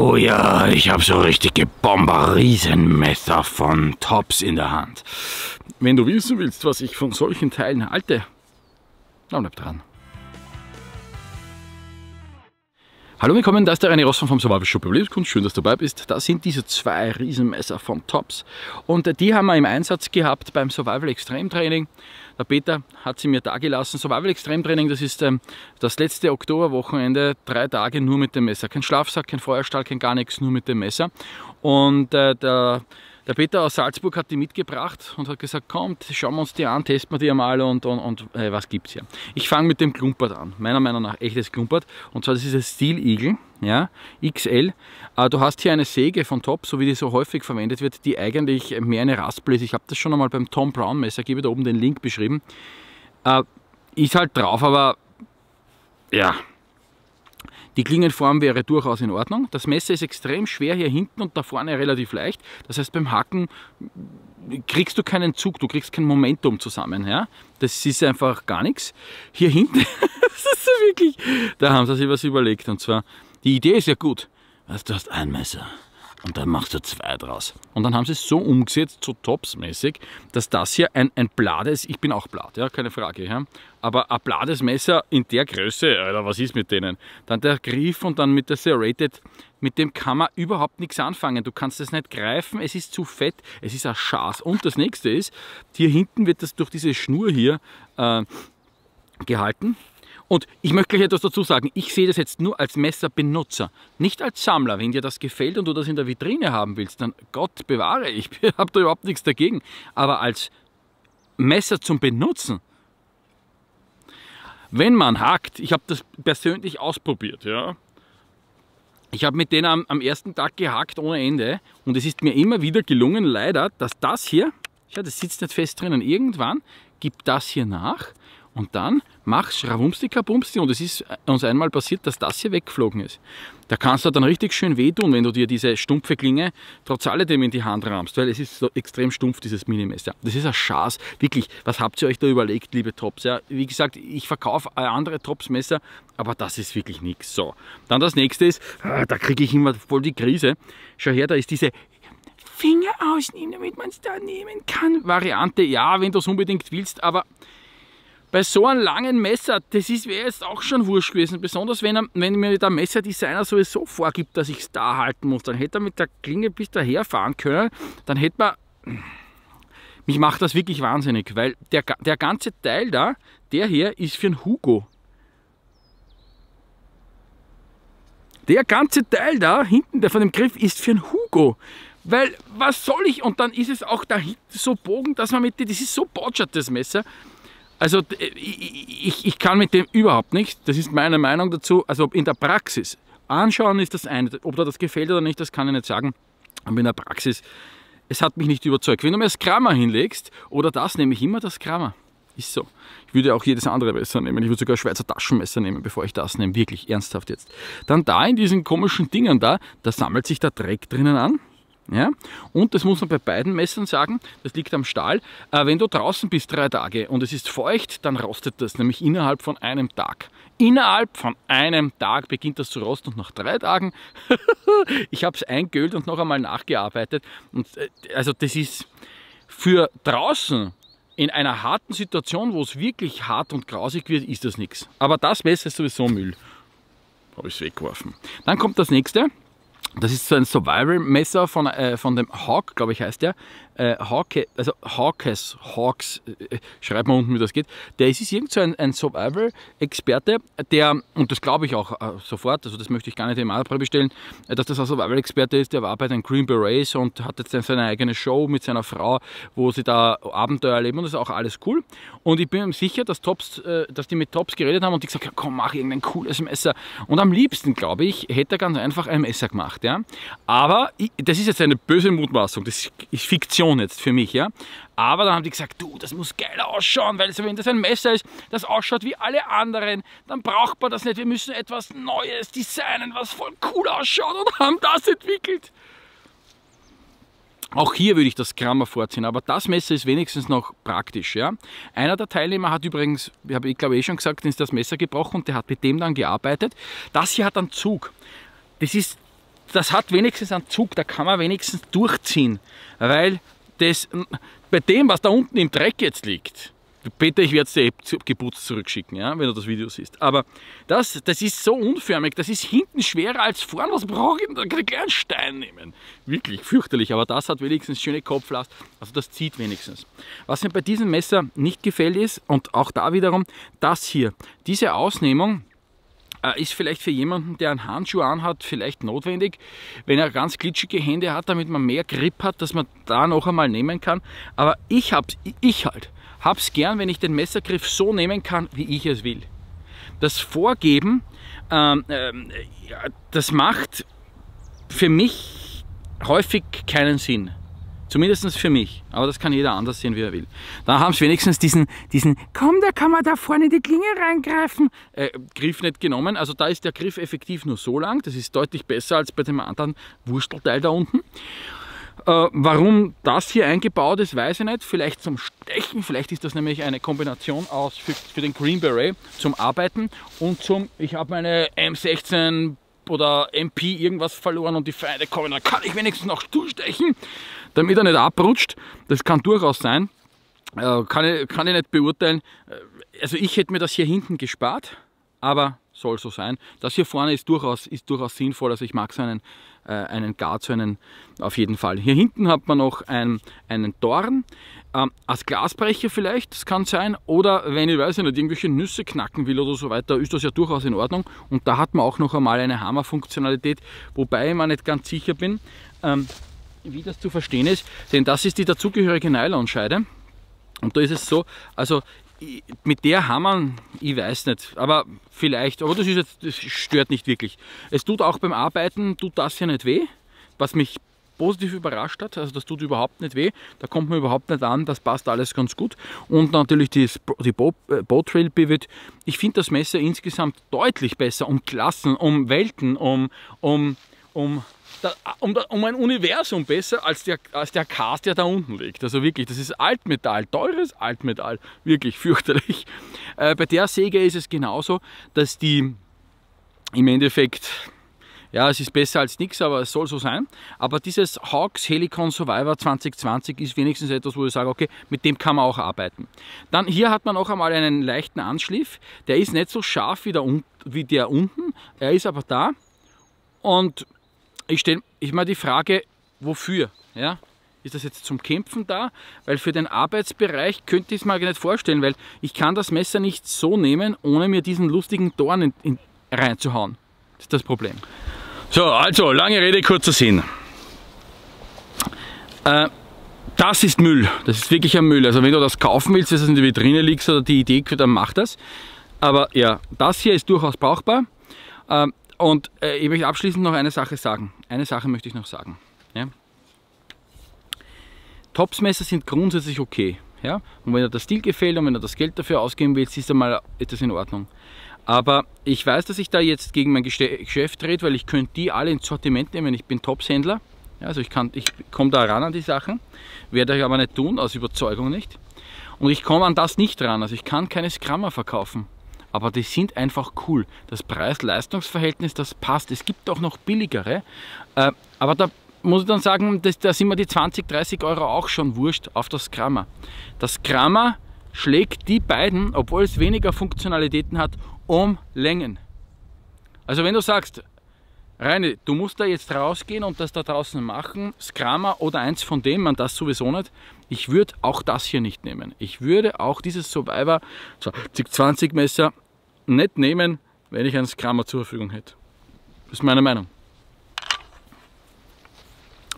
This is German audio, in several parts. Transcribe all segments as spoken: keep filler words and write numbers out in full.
Oh ja, ich habe so richtige Bomber-Riesenmesser von Tops in der Hand. Wenn du wissen willst, was ich von solchen Teilen halte, dann bleib dran. Hallo, willkommen, da ist der René Rossmann vom Survival Shop Überlebenskunst. Schön, dass du dabei bist. Da sind diese zwei Riesenmesser von Tops. Und die haben wir im Einsatz gehabt beim Survival Extreme Training. Der Peter hat sie mir dagelassen. Survival Extreme Training, das ist ähm, das letzte Oktoberwochenende. Drei Tage nur mit dem Messer. Kein Schlafsack, kein Feuerstahl, kein gar nichts, nur mit dem Messer. Und äh, der, der Peter aus Salzburg hat die mitgebracht und hat gesagt, kommt, schauen wir uns die an, testen wir die einmal und, und, und äh, was gibt's hier. Ich fange mit dem Klumpert an. Meiner Meinung nach echtes Klumpert. Und zwar, das ist das Steel Eagle. Ja, X L. Du hast hier eine Säge von Tops, so wie die so häufig verwendet wird, die eigentlich mehr eine Raspel ist. Ich habe das schon einmal beim Tom Brown Messer, gebe da oben den Link, beschrieben. Ist halt drauf, aber ja, die Klingenform wäre durchaus in Ordnung. Das Messer ist extrem schwer hier hinten und da vorne relativ leicht. Das heißt, beim Hacken kriegst du keinen Zug, du kriegst kein Momentum zusammen. Ja? Das ist einfach gar nichts. Hier hinten, das ist so wirklich, da haben sie sich was überlegt, und zwar, die Idee ist ja gut. Weißt, du hast ein Messer und dann machst du zwei draus. Und dann haben sie es so umgesetzt, so topsmäßig, dass das hier ein, ein blades, ich bin auch blad, ja, keine Frage, ja, aber ein blades Messer in der Größe, Alter, was ist mit denen? Dann der Griff und dann mit der Serrated, mit dem kann man überhaupt nichts anfangen. Du kannst das nicht greifen, es ist zu fett, es ist ein Schaß. Und das nächste ist, hier hinten wird das durch diese Schnur hier äh, gehalten. Und ich möchte gleich etwas dazu sagen, ich sehe das jetzt nur als Messerbenutzer, nicht als Sammler. Wenn dir das gefällt und du das in der Vitrine haben willst, dann Gott bewahre, ich habe da überhaupt nichts dagegen. Aber als Messer zum Benutzen, wenn man hackt, ich habe das persönlich ausprobiert, ja. Ich habe mit denen am, am ersten Tag gehackt ohne Ende und es ist mir immer wieder gelungen, leider, dass das hier, ja, das sitzt nicht fest drinnen, irgendwann gibt das hier nach. Und dann machst du Rawumsti, Kabumsti, und es ist uns einmal passiert, dass das hier weggeflogen ist. Da kannst du dann richtig schön wehtun, wenn du dir diese stumpfe Klinge trotz alledem in die Hand rammst, weil es ist so extrem stumpf, dieses Minimesser. Das ist ein Schatz. Wirklich, was habt ihr euch da überlegt, liebe Tops? Ja, wie gesagt, ich verkaufe andere Tops-Messer, aber das ist wirklich nichts. So, dann das nächste ist, da kriege ich immer voll die Krise. Schau her, da ist diese Finger ausnehmen, damit man es da nehmen kann. Variante, ja, wenn du es unbedingt willst, aber bei so einem langen Messer, das wäre jetzt auch schon wurscht gewesen, besonders wenn, wenn mir der Messerdesigner sowieso vorgibt, dass ich es da halten muss. Dann hätte er mit der Klinge bis daher fahren können, dann hätte man... Mich macht das wirklich wahnsinnig, weil der, der ganze Teil da, der hier, ist für einen Hugo. Der ganze Teil da, hinten, der von dem Griff, ist für einen Hugo. Weil, was soll ich? Und dann ist es auch da hinten so bogen, dass man mit dem... Das ist so botschert, das Messer. Also ich, ich, ich kann mit dem überhaupt nicht, das ist meine Meinung dazu, also in der Praxis, anschauen ist das eine, ob dir das gefällt oder nicht, das kann ich nicht sagen, aber in der Praxis, es hat mich nicht überzeugt. Wenn du mir das Kramer hinlegst, oder das, nehme ich immer das Kramer, ist so. Ich würde auch jedes andere Messer nehmen, ich würde sogar Schweizer Taschenmesser nehmen, bevor ich das nehme, wirklich ernsthaft jetzt. Dann da in diesen komischen Dingern da, da sammelt sich der Dreck drinnen an. Ja? Und das muss man bei beiden Messern sagen, das liegt am Stahl, äh, wenn du draußen bist drei Tage und es ist feucht, dann rostet das, nämlich innerhalb von einem Tag. Innerhalb von einem Tag beginnt das zu rosten und nach drei Tagen, ich habe es eingeölt und noch einmal nachgearbeitet. Und, äh, also das ist für draußen, in einer harten Situation, wo es wirklich hart und grausig wird, ist das nichts. Aber das Messer ist sowieso Müll. Habe ich es weggeworfen. Dann kommt das nächste. Das ist so ein Survival-Messer von, äh, von dem Hawke, glaube ich heißt der, äh, Hawke, also Hawkes, Hawks, äh, schreibt mal unten, wie das geht. Der ist, ist irgend so ein, ein Survival-Experte, der, und das glaube ich auch äh, sofort, also das möchte ich gar nicht im Abbrechen bestellen, äh, dass das ein Survival-Experte ist, der war bei den Green Berets und hat jetzt seine eigene Show mit seiner Frau, wo sie da Abenteuer erleben, und das ist auch alles cool. Und ich bin mir sicher, dass, Tops, äh, dass die mit Tops geredet haben und die gesagt haben, ja, komm, mach irgendein cooles Messer. Und am liebsten, glaube ich, hätte er ganz einfach ein Messer gemacht, ja. Ja, aber ich, das ist jetzt eine böse Mutmaßung, das ist Fiktion jetzt für mich, ja. Aber dann haben die gesagt, du, das muss geil ausschauen, weil wenn das ein Messer ist, das ausschaut wie alle anderen, dann braucht man das nicht, wir müssen etwas Neues designen, was voll cool ausschaut, und haben das entwickelt. Auch hier würde ich das Kramer vorziehen, aber das Messer ist wenigstens noch praktisch. Ja? Einer der Teilnehmer hat übrigens, ich habe, ich glaube eh schon gesagt, ist das Messer gebrochen und der hat mit dem dann gearbeitet. Das hier hat einen Zug. Das ist das hat wenigstens einen Zug, da kann man wenigstens durchziehen, weil das, bei dem, was da unten im Dreck jetzt liegt, Peter, ich werde es dir geputzt zurückschicken, ja, wenn du das Video siehst. Aber das, das ist so unförmig, das ist hinten schwerer als vorn. Was brauche ich denn? Da kann ich einen Stein nehmen. Wirklich fürchterlich, aber das hat wenigstens schöne Kopflast, also das zieht wenigstens. Was mir bei diesem Messer nicht gefällt ist, und auch da wiederum, das hier, diese Ausnehmung, ist vielleicht für jemanden, der einen Handschuh anhat, vielleicht notwendig, wenn er ganz glitschige Hände hat, damit man mehr Grip hat, dass man da noch einmal nehmen kann. Aber ich hab's, ich halt, hab's gern, wenn ich den Messergriff so nehmen kann, wie ich es will. Das Vorgeben, ähm, ähm, ja, das macht für mich häufig keinen Sinn. Zumindest für mich, aber das kann jeder anders sehen, wie er will. Da haben sie wenigstens diesen, diesen, komm, da kann man da vorne in die Klinge reingreifen, äh, Griff nicht genommen. Also da ist der Griff effektiv nur so lang, das ist deutlich besser als bei dem anderen Wurstelteil da unten. Äh, warum das hier eingebaut ist, weiß ich nicht. Vielleicht zum Stechen, vielleicht ist das nämlich eine Kombination aus für, für den Green Beret zum Arbeiten und zum, ich habe meine M sechzehn oder M P irgendwas verloren und die Feinde kommen, dann kann ich wenigstens noch zustechen, damit er nicht abrutscht. Das kann durchaus sein, äh, kann, ich, kann ich nicht beurteilen. Also ich hätte mir das hier hinten gespart, aber soll so sein. Das hier vorne ist durchaus, ist durchaus sinnvoll, also ich mag so einen, äh, einen Guard, so einen auf jeden Fall. Hier hinten hat man noch einen, einen Dorn, ähm, als Glasbrecher vielleicht, das kann sein, oder wenn ich weiß nicht, irgendwelche Nüsse knacken will oder so weiter, ist das ja durchaus in Ordnung. Und da hat man auch noch einmal eine Hammerfunktionalität, wobei ich mir nicht ganz sicher bin, ähm, wie das zu verstehen ist, denn das ist die dazugehörige Nylonscheide und da ist es so, also mit der Hammern, ich weiß nicht, aber vielleicht, aber das, ist jetzt, das stört nicht wirklich. Es tut auch beim Arbeiten, tut das ja nicht weh, was mich positiv überrascht hat, also das tut überhaupt nicht weh, da kommt man überhaupt nicht an, das passt alles ganz gut. Und natürlich die, die Bow, äh, Bow Trail Pivot, ich finde das Messer insgesamt deutlich besser, um Klassen, um Welten, um, um, um Da, um, um ein Universum besser als der, als der Cast, der da unten liegt. Also wirklich, das ist Altmetall, teures Altmetall, wirklich fürchterlich. Äh, bei der Säge ist es genauso, dass die im Endeffekt, ja, es ist besser als nichts, aber es soll so sein. Aber dieses Hawke Helikon Survivor zwanzig zwanzig ist wenigstens etwas, wo ich sage, okay, mit dem kann man auch arbeiten. Dann hier hat man noch einmal einen leichten Anschliff, der ist nicht so scharf wie der, wie der unten, er ist aber da und ich stelle ich mal die Frage, wofür? Ja? Ist das jetzt zum Kämpfen da? Weil für den Arbeitsbereich könnte ich es mir nicht vorstellen, weil ich kann das Messer nicht so nehmen, ohne mir diesen lustigen Dorn in, in, reinzuhauen. Das ist das Problem. So, also, lange Rede, kurzer Sinn. Äh, das ist Müll. Das ist wirklich ein Müll. Also wenn du das kaufen willst, dass es in der Vitrine liegt oder die Idee, dann mach das. Aber ja, das hier ist durchaus brauchbar. Ähm, Und äh, ich möchte abschließend noch eine Sache sagen. Eine Sache möchte ich noch sagen. Ja? Tops-Messer sind grundsätzlich okay. Ja? Und wenn dir das Stil gefällt und wenn du das Geld dafür ausgeben willst, ist einmal etwas in Ordnung. Aber ich weiß, dass ich da jetzt gegen mein Geschäft trete, weil ich könnte die alle ins Sortiment nehmen. Ich bin Tops-Händler. Ja, also ich, ich komme da ran an die Sachen. Werde ich aber nicht tun, aus Überzeugung nicht. Und ich komme an das nicht ran. Also ich kann keine Kramer verkaufen. Aber die sind einfach cool. Das Preis-Leistungs-Verhältnis, das passt. Es gibt auch noch billigere. Äh, aber da muss ich dann sagen, das, da sind mir die zwanzig, dreißig Euro auch schon wurscht auf das Kramer. Das Kramer schlägt die beiden, obwohl es weniger Funktionalitäten hat, um Längen. Also wenn du sagst, Reini, du musst da jetzt rausgehen und das da draußen machen, das Kramer oder eins von dem, man das sowieso nicht, ich würde auch das hier nicht nehmen. Ich würde auch dieses Survivor zwanzig zwanzig Messer nicht nehmen, wenn ich einen Kramer zur Verfügung hätte. Das ist meine Meinung.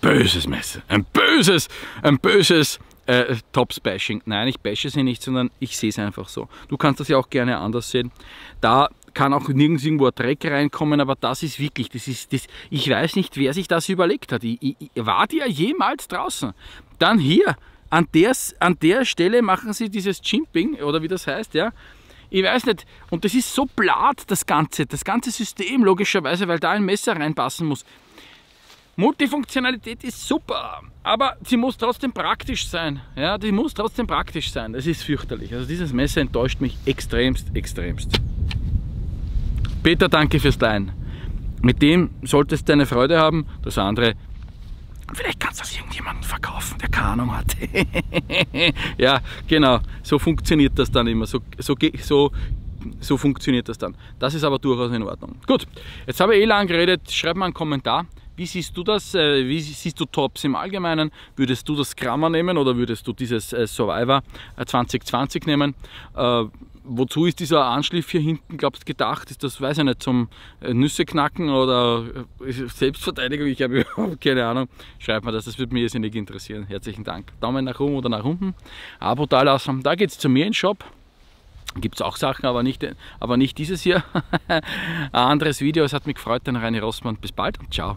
Böses Messer, ein böses, ein böses äh, Tops-Bashing. Nein, ich bashe sie nicht, sondern ich sehe es einfach so. Du kannst das ja auch gerne anders sehen. Da kann auch nirgends irgendwo ein Dreck reinkommen, aber das ist wirklich, das ist, das, ich weiß nicht, wer sich das überlegt hat. Ich, ich, war die ja jemals draußen? Dann hier, an der, an der Stelle machen sie dieses Jimping, oder wie das heißt, ja. Ich weiß nicht, und das ist so blatt, das Ganze, das ganze System logischerweise, weil da ein Messer reinpassen muss. Multifunktionalität ist super, aber sie muss trotzdem praktisch sein. Ja, die muss trotzdem praktisch sein. Das ist fürchterlich. Also dieses Messer enttäuscht mich extremst, extremst. Peter, danke fürs Teilen. Mit dem solltest du eine Freude haben, das andere, vielleicht kannst du das irgendjemandem verkaufen, der keine Ahnung hat. Ja, genau, so funktioniert das dann immer, so, so, so, so funktioniert das dann. Das ist aber durchaus in Ordnung. Gut, jetzt habe ich eh lang geredet, schreib mal einen Kommentar. Wie siehst du das? Wie siehst du Tops im Allgemeinen? Würdest du das Kramer nehmen oder würdest du dieses Survivor zwanzig zwanzig nehmen? Äh, wozu ist dieser Anschliff hier hinten, glaubst du, gedacht? Ist das, weiß ich nicht, zum Nüsse knacken oder Selbstverteidigung? Ich habe überhaupt keine Ahnung. Schreibt mir das, das würde mich irrsinnig interessieren. Herzlichen Dank. Daumen nach oben oder nach unten. Abo da lassen. Da geht es zu mir in den Shop. Gibt es auch Sachen, aber nicht, aber nicht dieses hier. Ein anderes Video. Es hat mich gefreut. Dann Rossmann. Bis bald und ciao.